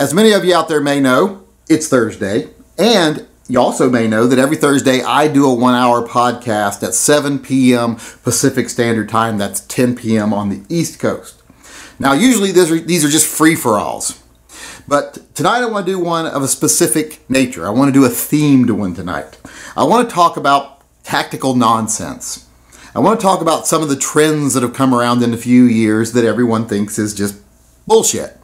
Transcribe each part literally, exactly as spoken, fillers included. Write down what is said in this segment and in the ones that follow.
As many of you out there may know, it's Thursday, and you also may know that every Thursday I do a one-hour podcast at seven p m Pacific Standard Time. That's ten p m on the East Coast. Now, usually these are, these are just free-for-alls, but tonight I want to do one of a specific nature. I want to do a themed one tonight. I want to talk about tactical nonsense. I want to talk about some of the trends that have come around in a few years that everyone thinks is just bullshit.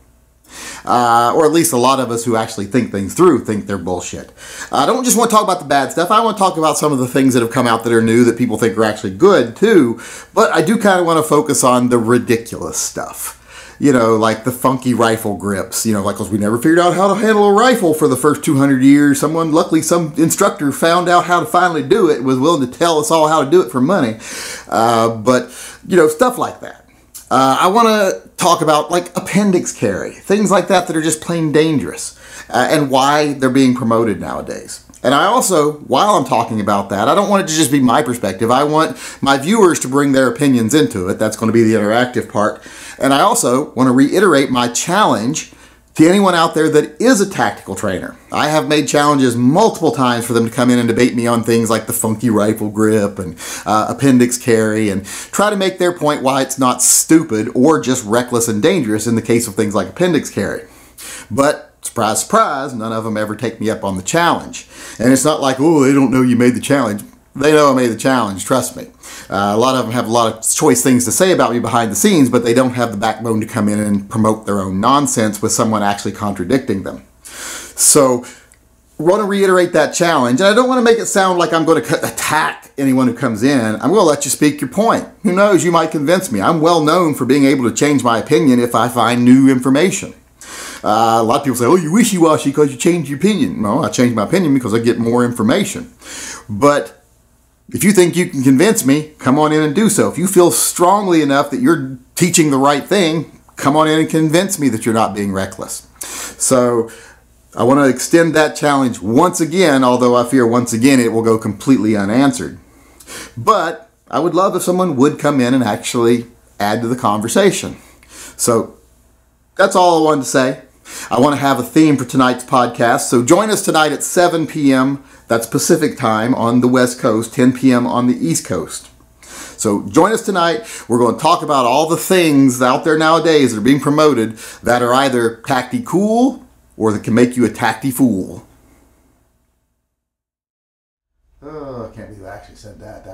Uh, or at least a lot of us who actually think things through think they're bullshit. I don't just want to talk about the bad stuff. I want to talk about some of the things that have come out that are new that people think are actually good too. But I do kind of want to focus on the ridiculous stuff. You know, like the funky rifle grips. You know, like because we never figured out how to handle a rifle for the first two hundred years. Someone, luckily some instructor found out how to finally do it and was willing to tell us all how to do it for money. Uh, but, you know, stuff like that. Uh, I want to talk about like appendix carry, things like that that are just plain dangerous, uh, and why they're being promoted nowadays. And I also, while I'm talking about that, I don't want it to just be my perspective. I want my viewers to bring their opinions into it. That's going to be the interactive part. And I also want to reiterate my challenge to anyone out there that is a tactical trainer. I have made challenges multiple times for them to come in and debate me on things like the funky rifle grip and uh, appendix carry, and try to make their point why it's not stupid or just reckless and dangerous in the case of things like appendix carry. But surprise, surprise, none of them ever take me up on the challenge. And it's not like, oh, they don't know you made the challenge. They know I made the challenge, trust me. Uh, a lot of them have a lot of choice things to say about me behind the scenes, but they don't have the backbone to come in and promote their own nonsense with someone actually contradicting them. So I want to reiterate that challenge, and I don't want to make it sound like I'm going to attack anyone who comes in. I'm going to let you speak your point. Who knows, you might convince me. I'm well known for being able to change my opinion if I find new information. Uh, a lot of people say, oh, you wishy-washy because you changed your opinion. No, I changed my opinion because I get more information. But if you think you can convince me, come on in and do so. If you feel strongly enough that you're teaching the right thing, come on in and convince me that you're not being reckless. So I want to extend that challenge once again, although I fear once again it will go completely unanswered. But I would love if someone would come in and actually add to the conversation. So that's all I wanted to say. I want to have a theme for tonight's podcast, so join us tonight at seven p m That's Pacific time on the West Coast, ten p m on the East Coast. So join us tonight. We're going to talk about all the things out there nowadays that are being promoted that are either tacti cool or that can make you a tacti fool. Oh, I can't believe I actually said that.